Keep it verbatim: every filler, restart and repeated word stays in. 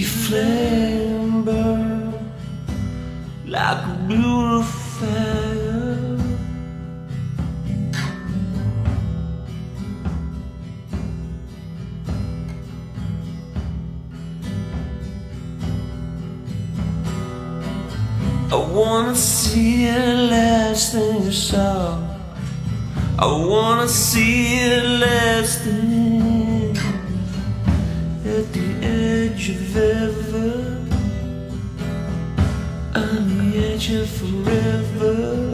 You flame burn like a blue fire. I wanna see the last thing you saw. I wanna see the last thing at the edge of ever, on the edge of forever.